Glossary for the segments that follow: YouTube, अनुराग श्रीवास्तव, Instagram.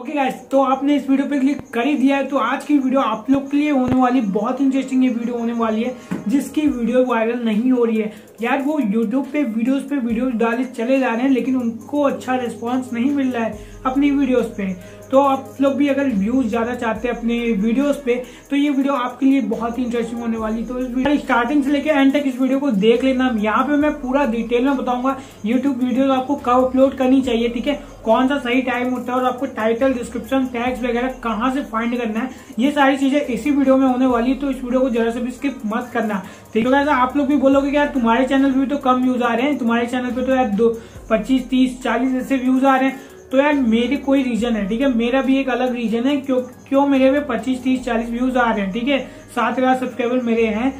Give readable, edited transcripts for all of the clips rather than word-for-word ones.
Okay guys, तो आपने इस वीडियो पे क्लिक कर ही दिया है। तो आज की वीडियो आप लोग के लिए होने वाली बहुत इंटरेस्टिंग ये वीडियो होने वाली है, जिसकी वीडियो वायरल नहीं हो रही है। यार वो YouTube पे वीडियोस डाले चले जा रहे हैं, लेकिन उनको अच्छा रिस्पांस नहीं मिल रहा है अपनी वीडियोस पे। तो आप लोग भी अगर व्यूज ज्यादा चाहते हैं अपने वीडियोस पे, तो ये वीडियो आपके लिए बहुत ही इंटरेस्टिंग होने वाली। तो इस वीडियो स्टार्टिंग से लेकर एंड तक इस वीडियो को देख लेना। यहाँ पे मैं पूरा डिटेल में बताऊंगा यूट्यूब वीडियोस आपको कब अपलोड करनी चाहिए, ठीक है, कौन सा सही टाइम होता है, और आपको टाइटल, डिस्क्रिप्शन, टैग्स वगैरह कहाँ से फाइंड करना है, ये सारी चीजें इसी वीडियो में होने वाली है। तो इस वीडियो को जरा से भी स्किप मत करना, ठीक है। आप लोग भी बोलोगे यार तुम्हारे चैनल पे तो कम व्यूज आ रहे हैं, तुम्हारे चैनल पे तो यार 25, 30, 40 ऐसे व्यूज आ रहे हैं। तो यार मेरे कोई रीजन है, ठीक है, मेरा भी एक अलग रीजन है क्यों मेरे पे 25, 30, 40 व्यूज आ रहे हैं, ठीक है, 7000 सब्सक्राइबर मेरे हैं,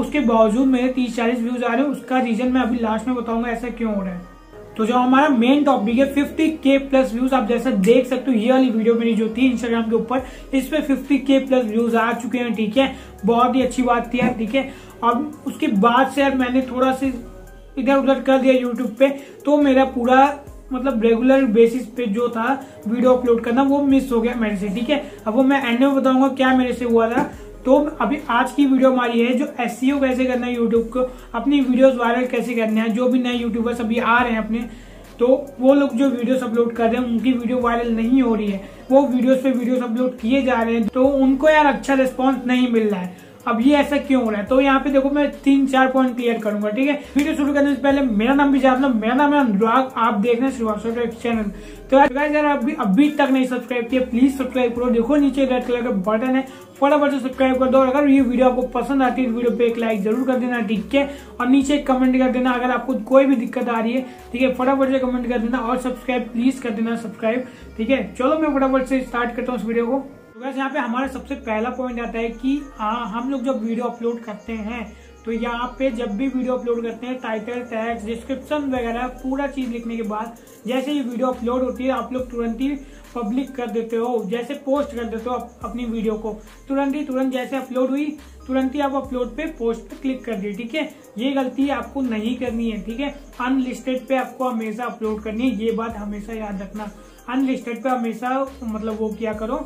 उसके बावजूद मेरे 30, 40 व्यूज आ रहे हैं। उसका रीजन मैं अभी लास्ट में बताऊंगा ऐसा क्यों हो रहा है। तो जो हमारा मेन टॉपिक है 50K+ व्यूज, आप जैसा देख सकते हो ये वाली वीडियो मेरी जो थी इंस्टाग्राम के ऊपर, इस पे 50K+ व्यूज आ चुके हैं, ठीक है, बहुत ही अच्छी बात थी यार, ठीक है। अब उसके बाद से यार मैंने थोड़ा सा इधर उधर कर दिया यूट्यूब पे, तो मेरा पूरा मतलब रेगुलर बेसिस पे जो था वीडियो अपलोड करना वो मिस हो गया मेरे से, ठीक है। अब वो मैं एंड में बताऊंगा क्या मेरे से हुआ था। तो अभी आज की वीडियो हमारी है जो एसईओ कैसे करना है यूट्यूब को, अपनी वीडियोस वायरल कैसे करने हैं। जो भी नए यूट्यूबर्स अभी आ रहे हैं अपने, तो वो लोग जो वीडियोस अपलोड कर रहे हैं उनकी वीडियो वायरल नहीं हो रही है, वो वीडियोस पे वीडियोस अपलोड किए जा रहे हैं, तो उनको यार अच्छा रिस्पॉन्स नहीं मिल रहा है। अब ये ऐसा क्यों हो रहा है? तो यहाँ पे देखो मैं 3-4 पॉइंट क्लियर करूंगा, ठीक है। वीडियो शुरू करने से पहले मेरा नाम भी जान लो, मेरा नाम है अनुराग, आप देख रहे हैं श्रीवास्तव का चैनल। तो यार अभी तक नहीं सब्सक्राइब किया, प्लीज सब्सक्राइब करो, देखो नीचे रेड कलर का बटन है, फटाफट से सब्सक्राइब कर दो। और अगर ये वीडियो आपको पसंद आती है, वीडियो पे एक लाइक जरूर कर देना, ठीक है, और नीचे कमेंट कर देना अगर आपको कोई भी दिक्कत आ रही है, ठीक है, फटाफट से कमेंट कर देना, और सब्सक्राइब प्लीज कर देना, सब्सक्राइब, ठीक है। चलो मैं फटाफट से स्टार्ट करता हूँ इस वीडियो को। तो वैसे यहाँ पे हमारा सबसे पहला पॉइंट आता है कि हम लोग जब वीडियो अपलोड करते हैं, तो यहाँ पे जब भी वीडियो अपलोड करते हैं टाइटल, टैग्स, डिस्क्रिप्शन वगैरह पूरा चीज लिखने के बाद जैसे ही वीडियो अपलोड होती है आप लोग तुरंत ही पब्लिक कर देते हो, जैसे पोस्ट कर देते हो अपनी वीडियो को, तुरंत जैसे अपलोड हुई तुरंत ही आप अपलोड पे पोस्ट पे क्लिक कर दिए, ठीक है। ये गलती आपको नहीं करनी है, ठीक है, अनलिस्टेड पे आपको हमेशा अपलोड करनी है, ये बात हमेशा याद रखना। अनलिस्टेड पे हमेशा मतलब वो क्या करो,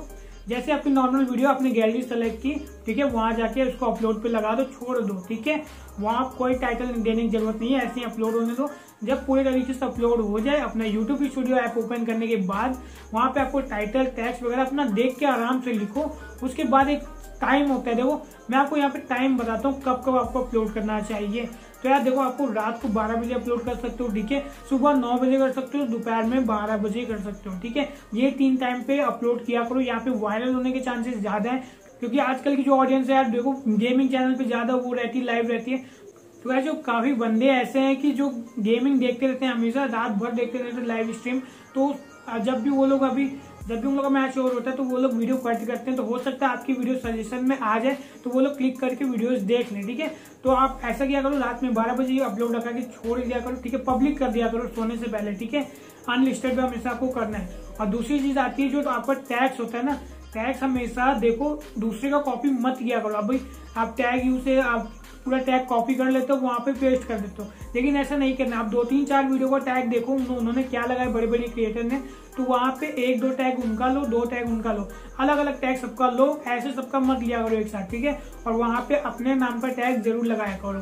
जैसे आपकी नॉर्मल वीडियो आपने गैलरी सेलेक्ट की, ठीक है, वहां जाके उसको अपलोड पे लगा दो, छोड़ दो, ठीक है, वहां कोई टाइटल देने की जरूरत नहीं है, ऐसे ही अपलोड होने दो। जब पूरे तरीके से अपलोड हो जाए, अपना यूट्यूब स्टूडियो ऐप ओपन करने के बाद वहां पे आपको टाइटल, टैक्स वगैरह अपना देख के आराम से लिखो। उसके बाद एक टाइम होता है, देखो मैं आपको यहाँ पे टाइम बताता हूँ कब कब आपको अपलोड करना चाहिए। तो यार देखो आपको रात को 12 बजे अपलोड कर सकते हो, ठीक है, सुबह 9 बजे कर सकते हो, दोपहर में 12 बजे कर सकते हो, ठीक है। ये 3 टाइम पे अपलोड किया करो, यहाँ पे वायरल होने के चांसेस ज्यादा है, क्योंकि आजकल की जो ऑडियंस है यार देखो गेमिंग चैनल पे ज्यादा वो रहती है, लाइव रहती है। तो यार जो काफी बंदे ऐसे हैं कि जो गेमिंग देखते रहते हैं हमेशा, रात भर देखते रहते हैं लाइव स्ट्रीम, तो जब भी उन लोगों का मैच ओवर होता है तो वो लोग वीडियो कट करते हैं। तो हो सकता है आपकी वीडियो सजेशन में आ जाए, तो वो लोग क्लिक करके वीडियोस देख लें, ठीक है। तो आप ऐसा किया करो, रात में 12 बजे अपलोड लगा के छोड़ दिया करो, ठीक है, पब्लिक कर दिया करो सोने से पहले, ठीक है, अनलिस्टेड पे हमेशा आपको करना है। और दूसरी चीज आती है जो तो आपका टैक्स होता है ना, टैक्स हमेशा देखो दूसरे का कॉपी मत किया करो। अभी आप टैग यूज से आप पूरा टैग कॉपी कर लेते हो, वहां पे पेस्ट कर देते हो, लेकिन ऐसा नहीं करना। आप 2-3-4 वीडियो का टैग देखो उन्होंने क्या लगाया, बड़े बड़े क्रिएटर ने, तो वहां पे 1-2 टैग उनका लो, 2 टैग उनका लो, अलग अलग टैग सबका लो, ऐसे सबका मत लिया करो एक साथ, ठीक है, और वहां पे अपने नाम का टैग जरूर लगाया करो।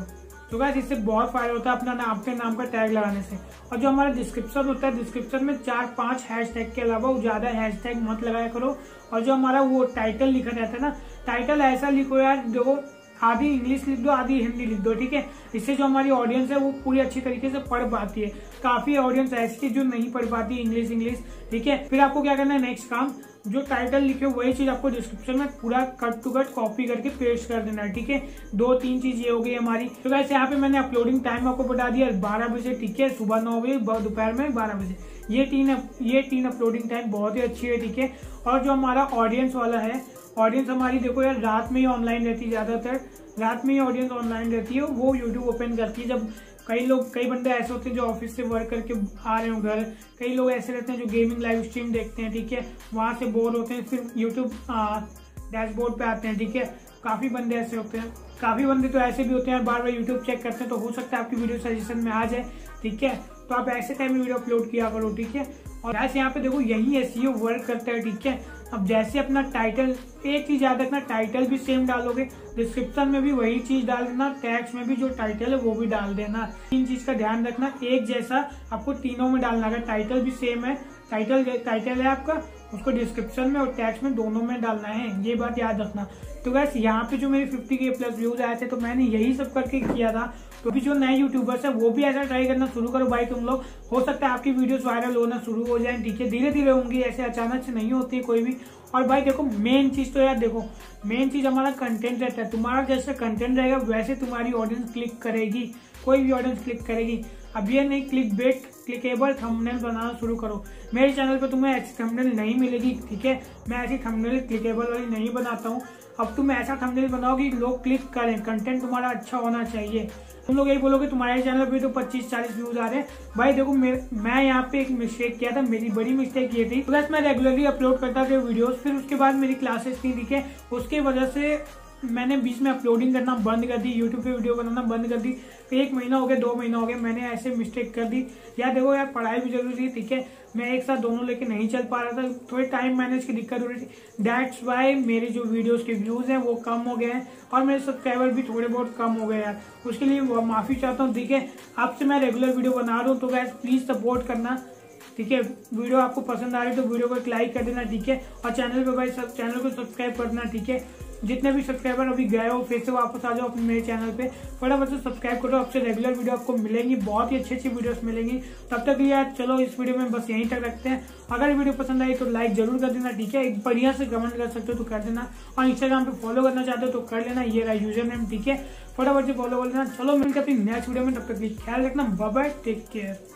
तो गाइस इससे बहुत फायदा होता है अपने नाम का टैग लगाने से। और जो हमारा डिस्क्रिप्शन होता है, डिस्क्रिप्शन में 4-5 हैशटैग के अलावा ज्यादा हैशटैग मत लगाया करो। और जो हमारा वो टाइटल लिखा रहता है ना, टाइटल ऐसा लिखो यार देखो, आधी इंग्लिश लिख दो, आधी हिंदी लिख दो, ठीक है। इससे जो हमारी ऑडियंस है वो पूरी अच्छी तरीके से पढ़ पाती है। काफी ऑडियंस ऐसी है जो नहीं पढ़ पाती इंग्लिश, ठीक है। फिर आपको क्या करना है, नेक्स्ट काम, जो टाइटल लिखे वही चीज आपको डिस्क्रिप्शन में पूरा कट टू कट कॉपी करके पेस्ट कर देना है, ठीक है। 2-3 चीज ये हो गई हमारी। तो वैसे यहाँ पे मैंने अपलोडिंग टाइम आपको बता दिया 12 बजे, ठीक है, सुबह 9 बजे, दोपहर में 12 बजे, ये तीन अपलोडिंग टाइम बहुत ही अच्छी है, ठीक है। और जो हमारा ऑडियंस वाला है, ऑडियंस हमारी देखो यार रात में ही ऑनलाइन रहती है, ज्यादातर रात में ही ऑडियंस ऑनलाइन रहती है, वो यूट्यूब ओपन करती है। जब कई बंदे ऐसे होते हैं जो ऑफिस से वर्क करके आ रहे हो घर, कई लोग ऐसे रहते हैं जो गेमिंग लाइव स्ट्रीम देखते हैं, ठीक है, वहां से बोर होते हैं, फिर यूट्यूब डैशबोर्ड पे आते हैं, ठीक है, काफी बंदे ऐसे होते हैं। काफी बंदे तो ऐसे भी होते हैं बार बार यूट्यूब चेक करते हैं, तो हो सकता है आपकी वीडियो सजेशन में आ जाए, ठीक है। तो आप ऐसे टाइम में वीडियो अपलोड किया करो, ठीक है। और ऐसे यहाँ पे देखो यही एसईओ वर्क करता है, ठीक है। अब जैसे अपना टाइटल, एक चीज याद रखना, टाइटल भी सेम डालोगे, डिस्क्रिप्शन में भी वही चीज डाल देना, टैक्स में भी जो टाइटल है वो भी डाल देना। तीन चीज का ध्यान रखना, एक जैसा आपको तीनों में डालना। अगर टाइटल भी सेम है, टाइटल है आपका, उसको डिस्क्रिप्शन में और टैक्स में दोनों में डालना है, ये बात याद रखना। तो गाइस यहाँ पे जो मेरे 50K+ व्यूज आए थे तो मैंने यही सब करके किया था। तो भी जो नए यूट्यूबर्स है वो भी ऐसा ट्राई करना शुरू करो भाई तुम लोग, हो सकता है आपकी वीडियोस वायरल होना शुरू हो जाए, ठीक है। धीरे धीरे होंगी, ऐसे अचानक से नहीं होती कोई भी। और भाई देखो मेन चीज तो यार देखो, मेन चीज हमारा कंटेंट रहता है। तुम्हारा जैसा कंटेंट रहेगा वैसे तुम्हारी ऑडियंस क्लिक करेगी, कोई भी ऑडियंस क्लिक करेगी। अब ये नहीं क्लिकबेट, क्लिकेबल थंबनेल बनाना शुरू करो। मेरे चैनल पे तुम्हें ऐसी थंबनेल नहीं मिलेगी, ठीक है। मैं ऐसी थंबनेल क्लिकेबल वाली नहीं बनाता हूँ। अब तुम ऐसा थंबनेल बनाओ कि लोग क्लिक करें, कंटेंट तुम्हारा अच्छा होना चाहिए। तुम लोग यही बोलोगे तुम्हारे चैनल पे तो 25-40 व्यूज आ रहे हैं। भाई देखो मैं यहाँ पे एक मिस्टेक किया था, मेरी बड़ी मिस्टेक ये थी। प्लस मैं रेगुलरली अपलोड करता था वीडियोस, फिर उसके बाद मेरी क्लासेस नहीं दिखे, उसके वजह से मैंने बीच में अपलोडिंग करना बंद कर दी, यूट्यूब पे वीडियो बनाना बंद कर दी। एक महीना हो गया, 2 महीना हो गया, मैंने ऐसे मिस्टेक कर दी। यार देखो यार पढ़ाई भी जरूरी है, ठीक है। मैं एक साथ दोनों लेके नहीं चल पा रहा था, थोड़ी टाइम मैनेज की दिक्कत हो रही थी। दैट्स वाई मेरे जो वीडियोस के व्यूज़ हैं वो कम हो गए हैं और मेरे सब्सक्राइबर भी थोड़े बहुत कम हो गए यार, उसके लिए माफ़ी चाहता हूँ, ठीक है। अब से मैं रेगुलर वीडियो बना रहा हूँ, तो गाइस प्लीज़ सपोर्ट करना, ठीक है। वीडियो आपको पसंद आ रही है तो वीडियो को एक लाइक कर देना, ठीक है। और चैनल पे भाई चैनल को सब्सक्राइब करना, ठीक है। जितने भी सब्सक्राइबर अभी गए हो फिर से वापस आ जाओ अपने मेरे चैनल पे, फटाफट से सब्सक्राइब करो। आपसे रेगुलर वीडियो आपको मिलेंगी, बहुत ही अच्छी अच्छी वीडियोस मिलेंगी। तब तक लिए यार चलो इस वीडियो में बस यहीं तक रखते हैं। अगर वीडियो पसंद आई तो लाइक जरूर कर देना, ठीक है। एक बढ़िया से कमेंट कर सकते हो तो कर देना, और इंस्टाग्राम पे फॉलो करना चाहते हो तो कर लेना, ये रहा यूजर नेम, ठीक है। फटाफट से फॉलो कर लेना। चलो मिलकर अपनी नेक्स्ट वीडियो में, तब तक ख्याल रखना, बाय बाय, टेक केयर।